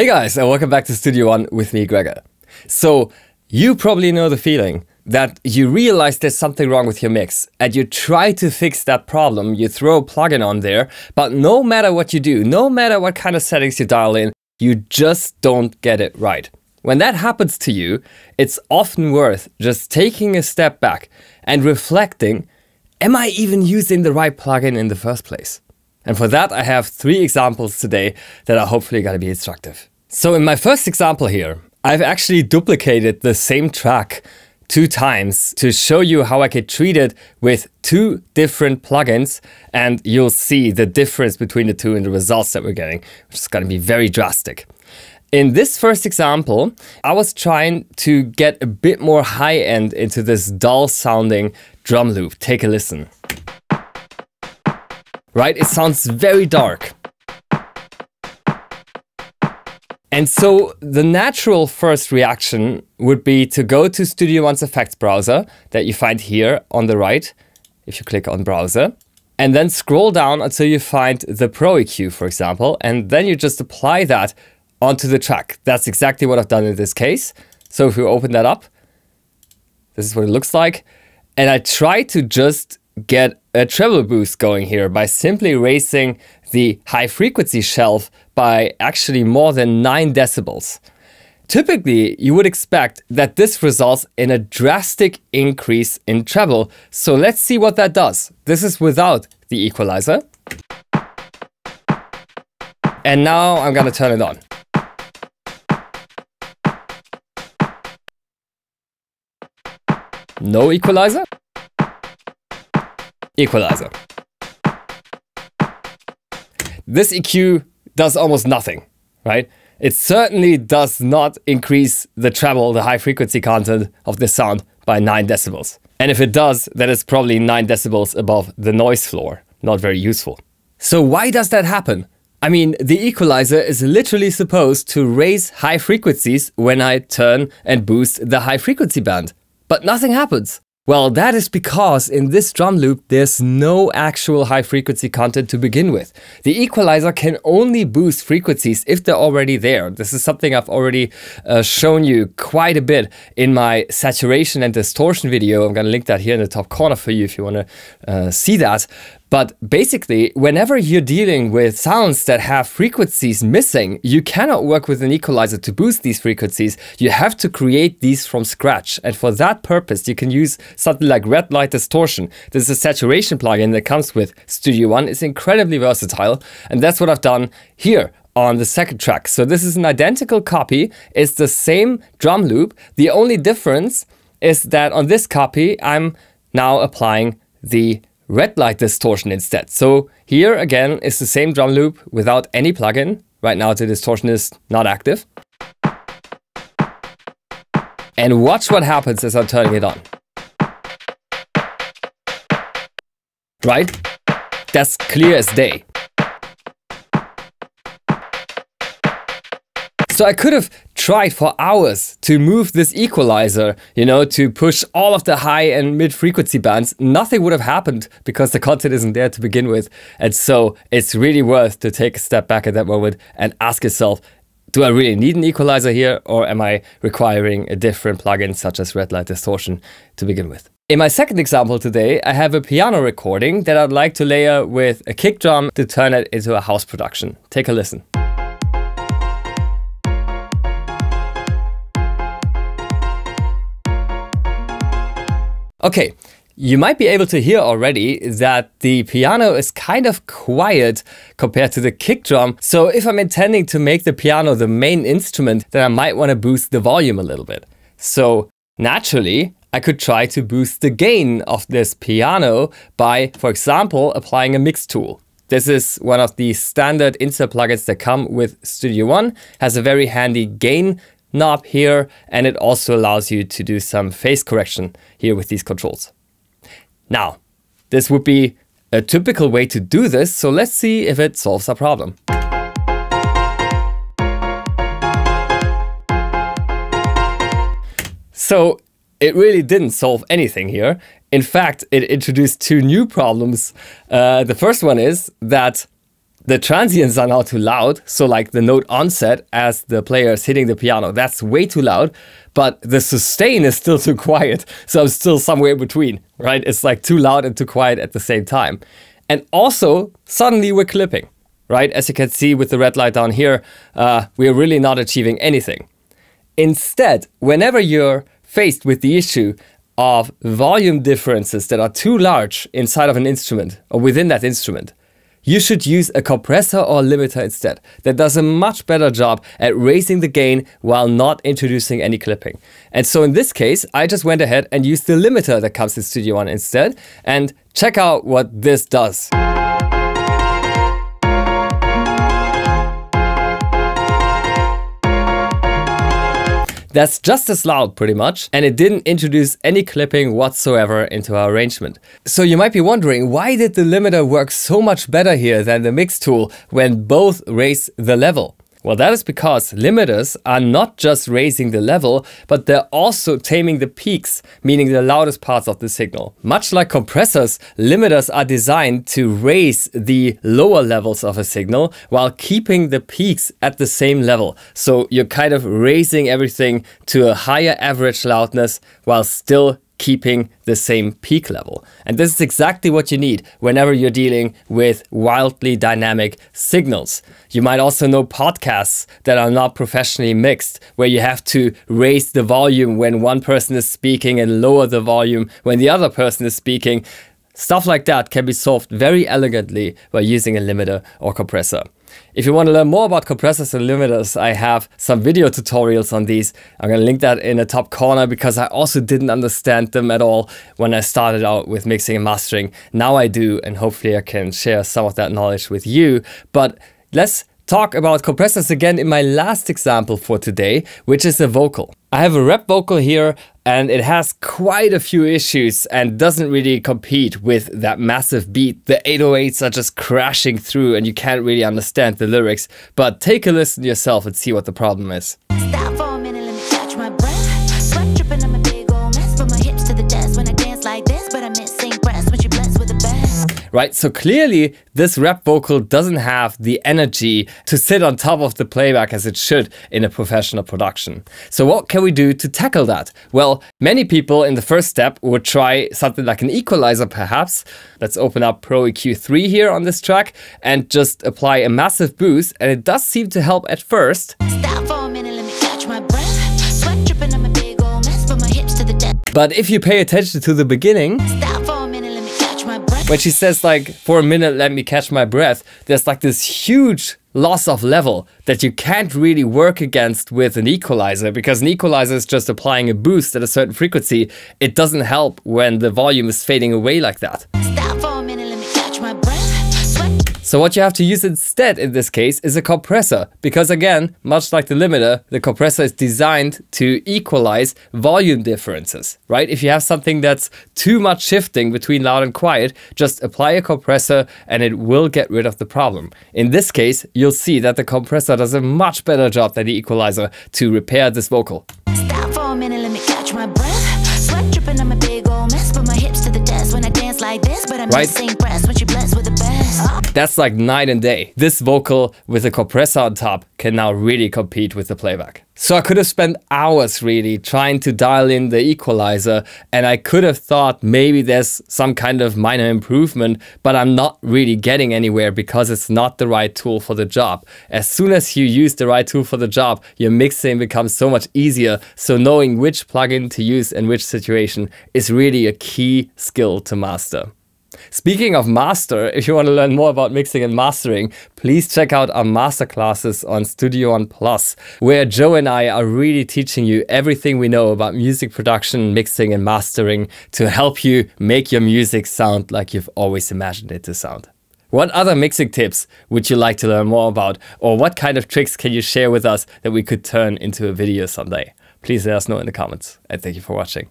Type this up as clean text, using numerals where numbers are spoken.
Hey guys, and welcome back to Studio One with me, Gregor. So, you probably know the feeling that you realize there's something wrong with your mix and you try to fix that problem, you throw a plugin on there, but no matter what you do, no matter what kind of settings you dial in, you just don't get it right. When that happens to you, it's often worth just taking a step back and reflecting, am I even using the right plugin in the first place? And for that, I have three examples today that are hopefully going to be instructive. So in my first example here, I've actually duplicated the same track 2 times to show you how I could treat it with 2 different plugins, and you'll see the difference between the two and the results that we're getting, which is going to be very drastic. In this first example, I was trying to get a bit more high end into this dull sounding drum loop. Take a listen. Right? It sounds very dark. And so the natural first reaction would be to go to Studio One's effects browser that you find here on the right, if you click on browser, and then scroll down until you find the Pro EQ, for example, and then you just apply that onto the track. That's exactly what I've done in this case. So if we open that up, this is what it looks like. And I try to just get a treble boost going here by simply raising the high frequency shelf by actually more than 9 decibels. Typically, you would expect that this results in a drastic increase in treble. So let's see what that does. This is without the equalizer. And now I'm going to turn it on. No equalizer. Equalizer. This EQ does almost nothing, right? It certainly does not increase the treble, the high frequency content of the sound by 9 decibels. And if it does, then it's probably 9 decibels above the noise floor. Not very useful. So why does that happen? I mean, the equalizer is literally supposed to raise high frequencies when I turn and boost the high frequency band, but nothing happens. Well, that is because in this drum loop, there's no actual high frequency content to begin with. The equalizer can only boost frequencies if they're already there. This is something I've already shown you quite a bit in my saturation and distortion video. I'm going to link that here in the top corner for you if you want to see that. But basically, whenever you're dealing with sounds that have frequencies missing, you cannot work with an equalizer to boost these frequencies. You have to create these from scratch. And for that purpose, you can use something like Red Light Distortion. This is a saturation plugin that comes with Studio One. It's incredibly versatile. And that's what I've done here on the second track. So this is an identical copy. It's the same drum loop. The only difference is that on this copy, I'm now applying the Red Light Distortion instead. So here again is the same drum loop without any plugin. Right now the distortion is not active. And watch what happens as I'm turning it on. Right? That's clear as day. So I could have tried for hours to move this equalizer, you know, to push all of the high and mid frequency bands. Nothing would have happened because the content isn't there to begin with. And so it's really worth to take a step back at that moment and ask yourself, do I really need an equalizer here, or am I requiring a different plugin such as Red Light Distortion to begin with? In my second example today, I have a piano recording that I'd like to layer with a kick drum to turn it into a house production. Take a listen. Okay, you might be able to hear already that the piano is kind of quiet compared to the kick drum. So if I'm intending to make the piano the main instrument, then I might want to boost the volume a little bit. So naturally, I could try to boost the gain of this piano by, for example, applying a mix tool. This is one of the standard insert plugins that come with Studio One. It has a very handy gain knob here, and it also allows you to do some phase correction here with these controls. Now, this would be a typical way to do this, so let's see if it solves our problem. So, it really didn't solve anything here. In fact, it introduced 2 new problems. The first one is that the transients are now too loud. So like the note onset as the player is hitting the piano, that's way too loud, but the sustain is still too quiet. So I'm still somewhere in between, right? It's like too loud and too quiet at the same time. And also suddenly we're clipping, right? As you can see with the red light down here, we're really not achieving anything. Instead, whenever you're faced with the issue of volume differences that are too large inside of an instrument or within that instrument, you should use a compressor or limiter instead. That does a much better job at raising the gain while not introducing any clipping. And so in this case, I just went ahead and used the limiter that comes in Studio One instead. And check out what this does. That's just as loud pretty much, and it didn't introduce any clipping whatsoever into our arrangement. So you might be wondering, why did the limiter work so much better here than the mix tool when both raise the level? Well, that is because limiters are not just raising the level, but they're also taming the peaks, meaning the loudest parts of the signal. Much like compressors, limiters are designed to raise the lower levels of a signal while keeping the peaks at the same level. So you're kind of raising everything to a higher average loudness while still keeping the same peak level. And this is exactly what you need whenever you're dealing with wildly dynamic signals. You might also know podcasts that are not professionally mixed, where you have to raise the volume when one person is speaking and lower the volume when the other person is speaking. Stuff like that can be solved very elegantly by using a limiter or compressor. If you want to learn more about compressors and limiters, I have some video tutorials on these. I'm going to link that in the top corner because I also didn't understand them at all when I started out with mixing and mastering. Now I do, and hopefully I can share some of that knowledge with you. But let's talk about compressors again in my last example for today, which is a vocal. I have a rep vocal here, and it has quite a few issues and doesn't really compete with that massive beat. The 808s are just crashing through and you can't really understand the lyrics, but take a listen yourself and see what the problem is. Stop for a minute, let me catch my breath. Sweat dripping on my big old mess, from my hips to the desk when I dance like this, but I'm missing breaths when she blessed with a best. Right, so clearly this rap vocal doesn't have the energy to sit on top of the playback as it should in a professional production. So what can we do to tackle that? Well, many people in the first step would try something like an equalizer perhaps. Let's open up Pro EQ3 here on this track and just apply a massive boost, and it does seem to help at first. Stop for a minute, let me catch my breath. Sweat dripping on my big old mess, from my hips to the death. But if you pay attention to the beginning, when she says like, for a minute, let me catch my breath, there's like this huge loss of level that you can't really work against with an equalizer, because an equalizer is just applying a boost at a certain frequency. It doesn't help when the volume is fading away like that. Stop for a minute, let me catch my breath. So what you have to use instead in this case is a compressor, because again, much like the limiter, the compressor is designed to equalize volume differences, right? If you have something that's too much shifting between loud and quiet, just apply a compressor and it will get rid of the problem. In this case, you'll see that the compressor does a much better job than the equalizer to repair this vocal. Stop for a minute, let me catch my breath. Sweat dripping on my big old mess, from my hips to the desk when I dance like this, but I'm missing breaths when she blessed with the best. That's like night and day. This vocal with a compressor on top can now really compete with the playback. So I could have spent hours really trying to dial in the equalizer, and I could have thought maybe there's some kind of minor improvement, but I'm not really getting anywhere because it's not the right tool for the job. As soon as you use the right tool for the job, your mixing becomes so much easier. So knowing which plugin to use in which situation is really a key skill to master. Speaking of master, if you want to learn more about mixing and mastering, please check out our masterclasses on Studio One Plus, where Joe and I are really teaching you everything we know about music production, mixing and mastering to help you make your music sound like you've always imagined it to sound. What other mixing tips would you like to learn more about? Or what kind of tricks can you share with us that we could turn into a video someday? Please let us know in the comments, and thank you for watching.